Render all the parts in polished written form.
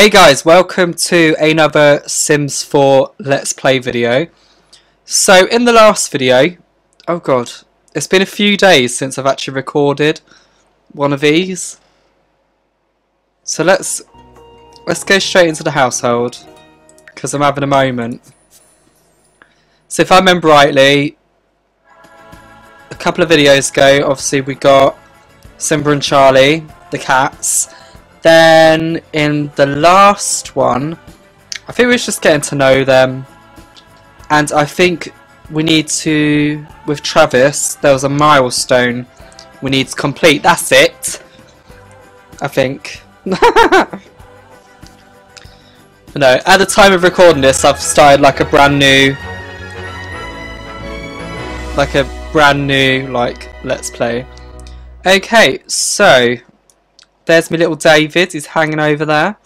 Hey guys, welcome to another Sims 4 Let's Play video. So in the last video, oh god, it's been a few days since I've actually recorded one of these. So let's go straight into the household, because I'm having a moment. So if I remember rightly, a couple of videos ago, obviously we got Simba and Charlie, the cats. Then in the last one, I think we were just getting to know them, and I think we need to, with Travis, there was a milestone we need to complete. That's it, I think. No, at the time of recording this, I've started like a brand new, like Let's Play. Okay, so there's my little David, he's hanging over there.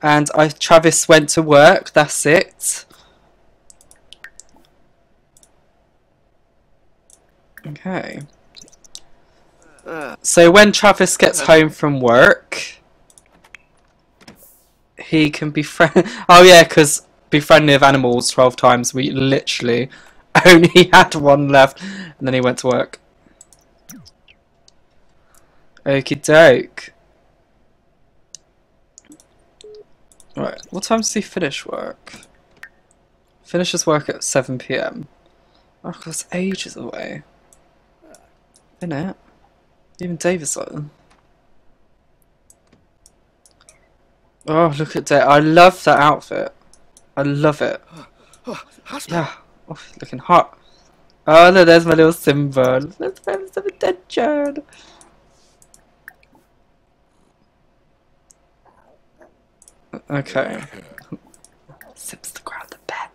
And Travis went to work, that's it. Okay. So when Travis gets home from work, he can befriend... Oh yeah, because befriending with animals 12 times, we literally only had one left. And then he went to work. Okie doke. Right, what time does he finish work? Finishes work at 7 PM. Oh, God, that's ages away. Isn't it? Even David's like them. Oh, look at that. I love that outfit. I love it. Yeah, oh, looking hot. Oh, no, there's my little Simba. Let's have some attention. Okay. Sips the ground a bit.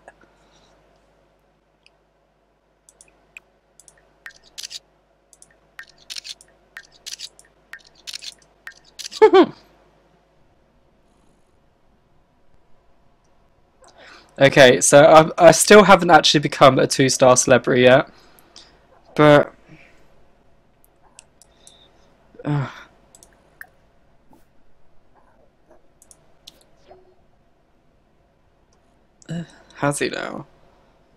Okay, so I still haven't actually become a 2-star celebrity yet, but has he now?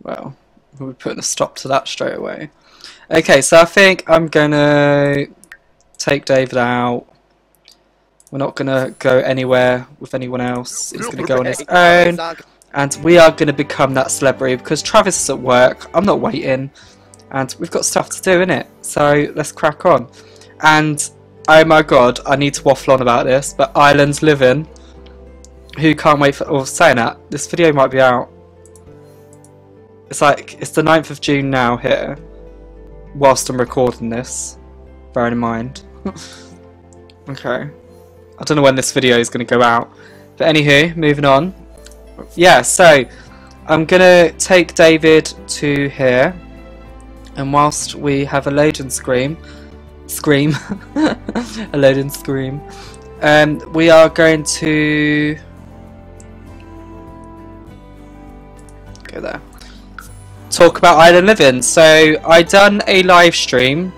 Well, we'll be putting a stop to that straight away. Okay, so I think I'm gonna take David out. We're not gonna go anywhere with anyone else. He's gonna go on his own, and we are gonna become that celebrity because Travis is at work. I'm not waiting, and we've got stuff to do, innit? So let's crack on. And oh my god, I need to waffle on about this, but Island Living. Who can't wait for? Or saying that, this video might be out. It's like it's the 9th of June now here, whilst I'm recording this. Bearing in mind. Okay, I don't know when this video is going to go out, but anywho, moving on. Yeah, so I'm gonna take David to here, and whilst we have a load and scream, a load and scream. We are going to go there. Talk about Island Living. So I done a live stream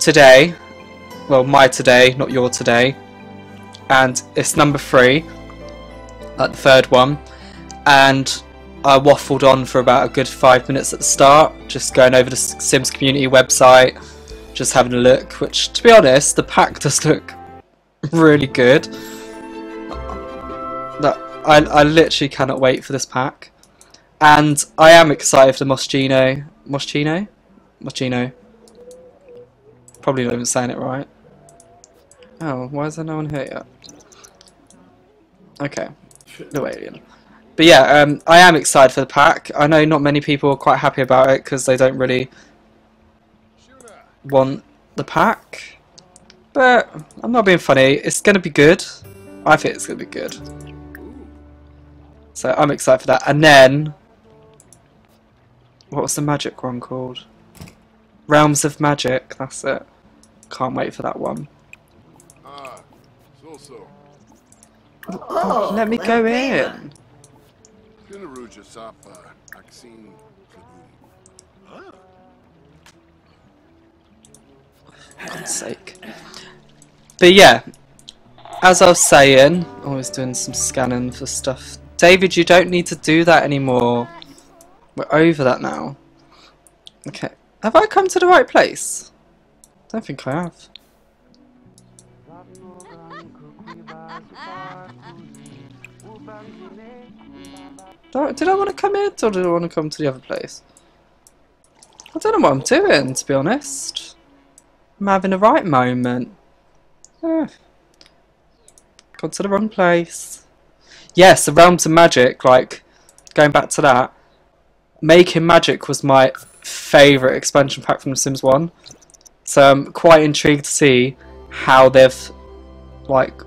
today. Well, my today, not your today. And it's number 3, like the 3rd one. And I waffled on for about a good 5 minutes at the start, just going over the Sims community website, just having a look. Which, to be honest, the pack does look really good. That I literally cannot wait for this pack, and I am excited for the Moschino. Probably not even saying it right. Oh, why is there no one here yet? Okay, no alien. But yeah, I am excited for the pack. I know not many people are quite happy about it because they don't really want the pack. But I'm not being funny, it's going to be good. I think it's going to be good. So I'm excited for that. And then, what was the magic one called? Realms of Magic, that's it. Can't wait for that one. Oh, let me go in. For God's sake. But yeah, as I was saying, always doing some scanning for stuff. David, you don't need to do that anymore. We're over that now. Okay. Have I come to the right place? I don't think I have. Did I want to come here, or did I want to come to the other place? I don't know what I'm doing, to be honest. I'm having the right moment. Gone to the wrong place. Yes, the Realms of Magic, like, going back to that. Making Magic was my favourite expansion pack from The Sims 1. So I'm quite intrigued to see how they've, like,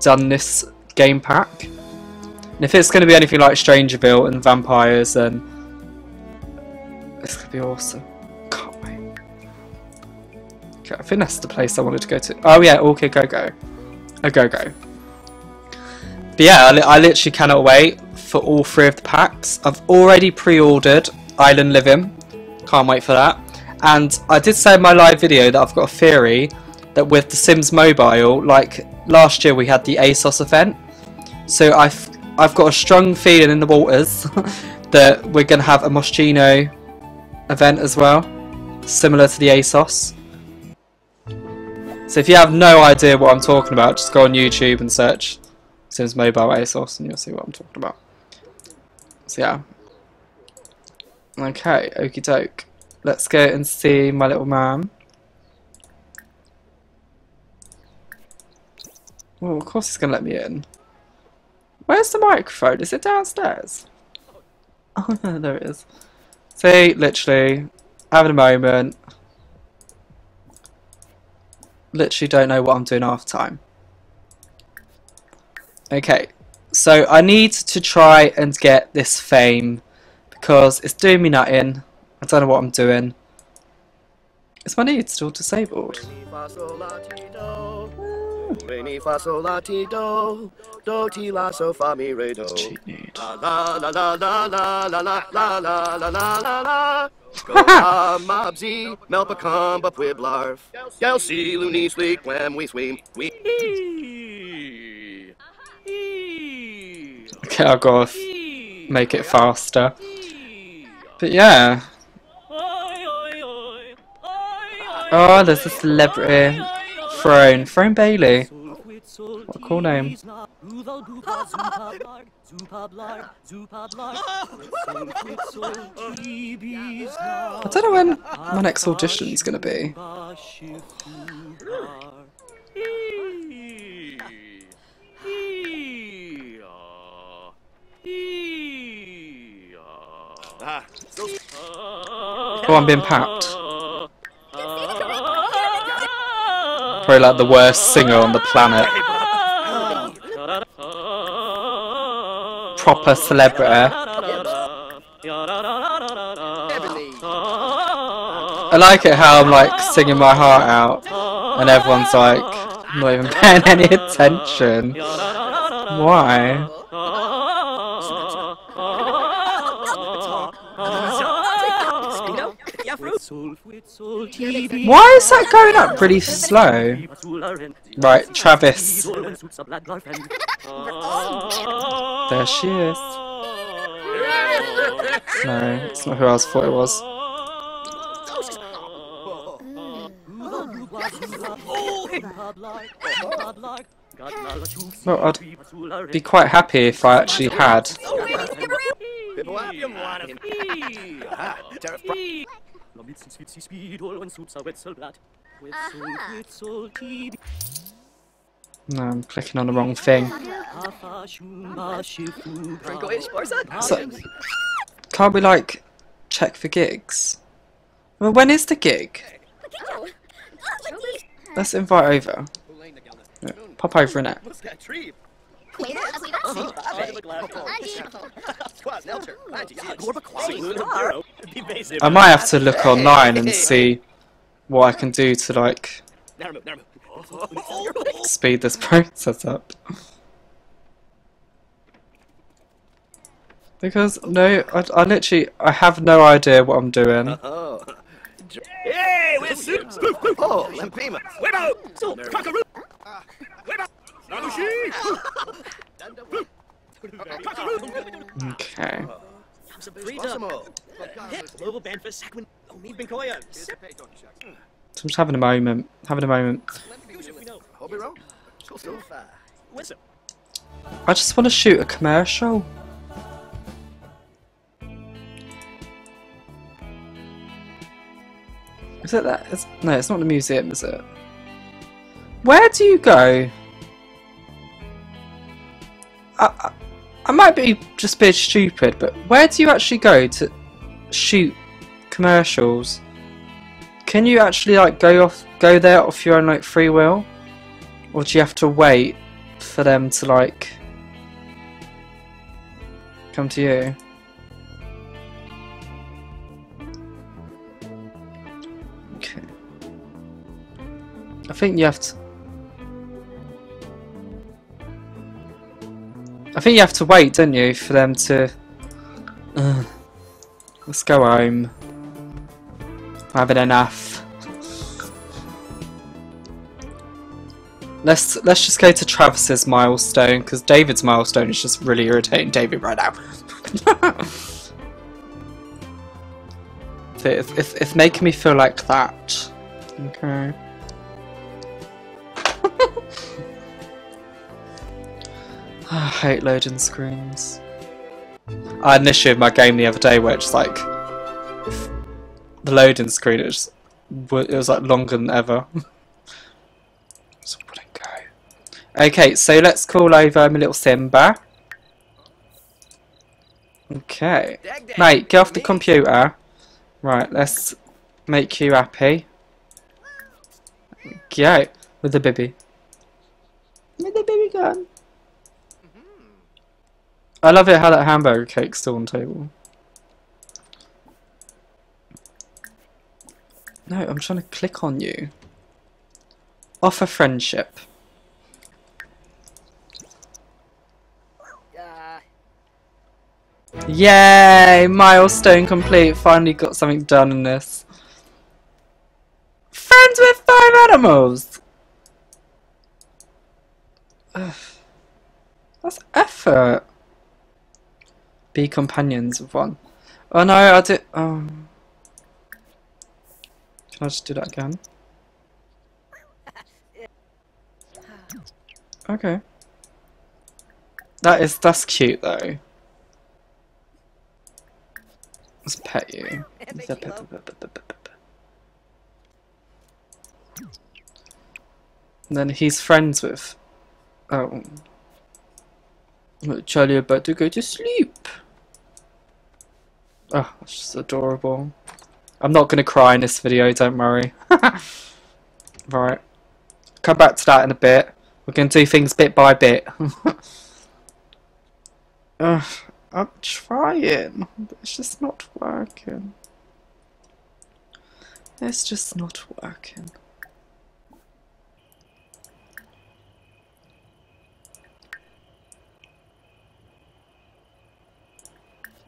done this game pack. And if it's going to be anything like Strangerville and Vampires, then it's going to be awesome. Can't wait. Okay, I think that's the place I wanted to go to. Oh yeah, okay, go. A go. But yeah, I literally cannot wait for all three of the packs. I've already pre-ordered Island Living. Can't wait for that. And I did say in my live video that I've got a theory that with the Sims Mobile, like last year we had the ASOS event. So I've got a strong feeling in the waters that we're going to have a Moschino event as well, similar to the ASOS. So if you have no idea what I'm talking about, just go on YouTube and search Sims Mobile ASOS and you'll see what I'm talking about. So yeah. Okay, okie doke. Let's go and see my little man. Oh, of course he's going to let me in. Where's the microphone? Is it downstairs? Oh no, there it is. See, literally, having a moment. Literally don't know what I'm doing half the time. Okay, so I need to try and get this fame because it's doing me nothing. I don't know what I'm doing. Is my need still disabled? Okay, I've got to make it faster. But yeah. Oh, there's a celebrity. Throne. Throne Bailey. What a cool name. I don't know when my next audition is going to be. Oh, I'm being papped. Probably like the worst singer on the planet. Proper celebrity. I like it how I'm like singing my heart out and everyone's like not even paying any attention. Why? Why is that going up pretty slow? Right, Travis. There she is. No, it's not who I thought it was. Well, I'd be quite happy if I actually had. No, I'm clicking on the wrong thing. So, can't we like check for gigs? Well, when is the gig? Let's invite over. Yeah, pop over in it. I might have to look online and see what I can do to like speed this process up. Because no, I literally have no idea what I'm doing. Okay. So I'm just having a moment. I just want to shoot a commercial. Is it that? No, it's not the museum, is it? Where do you go? I might be just being stupid, but where do you actually go to shoot commercials? Can you actually like go there off your own like free will, or do you have to wait for them to like come to you? Okay, I think you have to. I think you have to wait, don't you, for them to... Let's go home. I've had enough. Let's just go to Travis's milestone, because David's milestone is just really irritating David right now. It's making me feel like that. Okay. I hate loading screens. I had an issue with my game the other day where it's like the loading screen it was like longer than ever. So I wouldn't go. Okay, so let's call over my little Simba. Okay, mate, get off the computer. Right, let's make you happy. Go with the baby. Where'd the baby gone? I love it how that hamburger cake's still on the table. No, I'm trying to click on you. Offer friendship. Yay! Milestone complete. Finally got something done in this. Friends with 5 animals! Ugh. That's effort. Be companions of one. Oh no, I did. Can I just do that again? Okay. That's cute though. Let's pet you. And then he's friends with. Oh. Charlie about to go to sleep. Oh, that's just adorable. I'm not going to cry in this video, don't worry. Right. Come back to that in a bit. We're going to do things bit by bit. I'm trying, but it's just not working. It's just not working.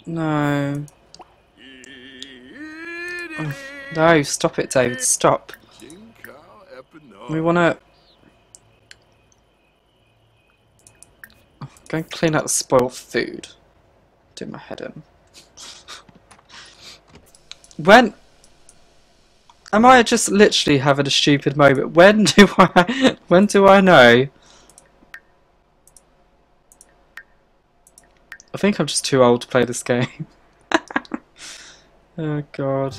No. Oh, no, stop it, David, stop. We wanna... Oh, go and clean out the spoiled food. Do my head in. When... Am I just literally having a stupid moment? When do I know? I think I'm just too old to play this game. Oh god.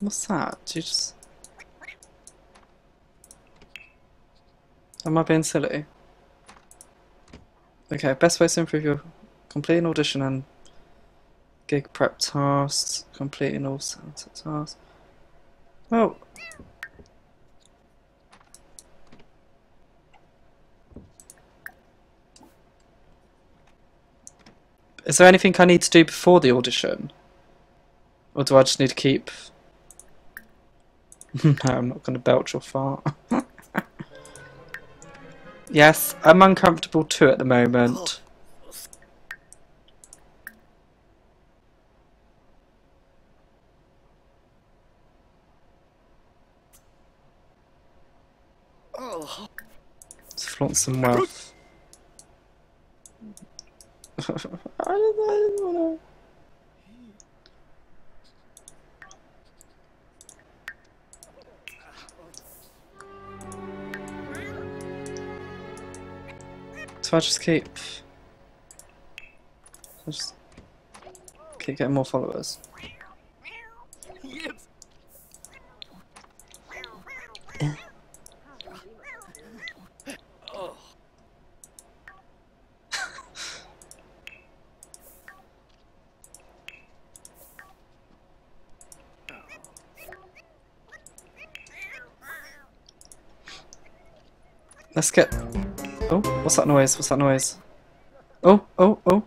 What's that? Do you just... Am I being silly? Okay, best ways to improve your... Completing audition and gig prep tasks. Completing all sets of tasks. Well... Is there anything I need to do before the audition? Or do I just need to keep... No, I'm not going to belch or fart. Yes, I'm uncomfortable too at the moment. Let's flaunt some wealth. I didn't want to... So I just keep getting more followers. Let's get... Oh, what's that noise? What's that noise? Oh, oh, oh.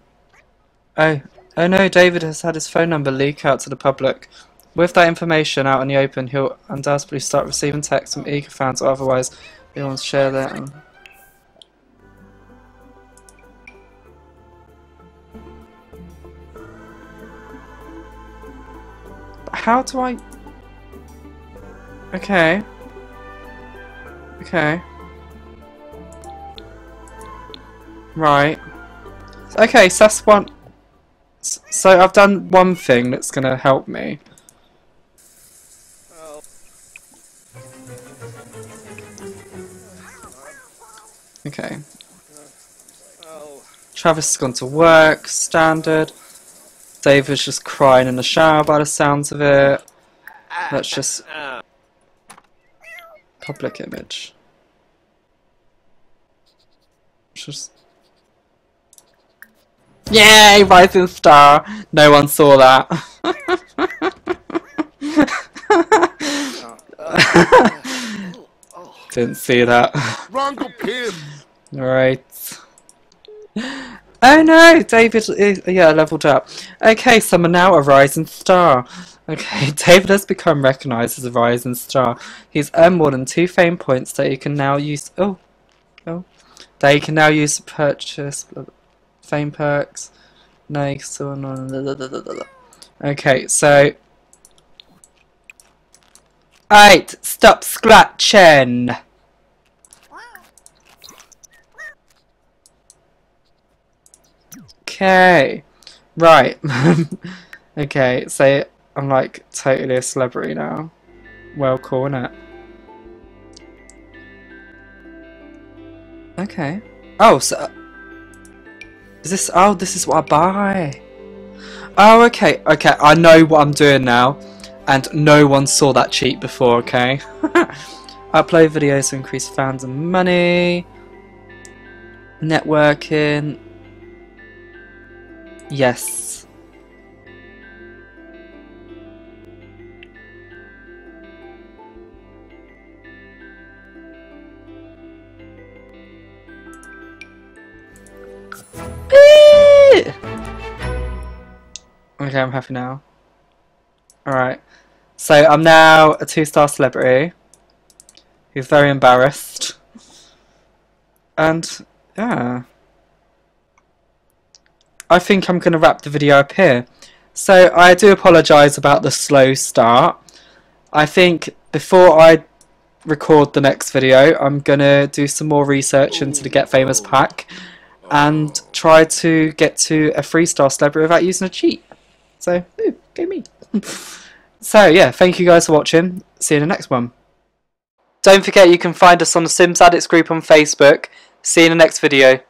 Oh, oh no, David has had his phone number leak out to the public. With that information out in the open, he'll undoubtedly start receiving texts from eager fans or otherwise who wants to share that. But how do I... Okay. Okay. Right. Okay, so that's one... So I've done one thing that's going to help me. Okay. Travis has gone to work, standard. David's just crying in the shower by the sounds of it. Let's just... Public image. Just... Yay! Rising star! No one saw that. Didn't see that. Alright. Oh no! David is... Yeah, leveled up. Okay, so I'm now a rising star. Okay, David has become recognised as a rising star. He's earned more than 2 fame points that he can now use... Oh. Oh. That he can now use to purchase... Fame perks. No, so on. Okay, so. Alright, stop scratching! Okay. Right. Okay, so I'm like totally a celebrity now. Well, cool, innit? Okay. Oh, so. Is this? Oh, this is what I buy. Oh, okay. Okay, I know what I'm doing now. And no one saw that cheat before, okay? Upload videos to increase fans and money. Networking. Yes. Okay, I'm happy now. Alright. So I'm now a 2-star celebrity who's very embarrassed. And yeah. I think I'm gonna wrap the video up here. So I do apologise about the slow start. I think before I record the next video I'm gonna do some more research into the Get Famous pack and try to get to a 3-star celebrity without using a cheat. So, ooh, go me. So, yeah, thank you guys for watching. See you in the next one. Don't forget you can find us on the Sims Addicts group on Facebook. See you in the next video.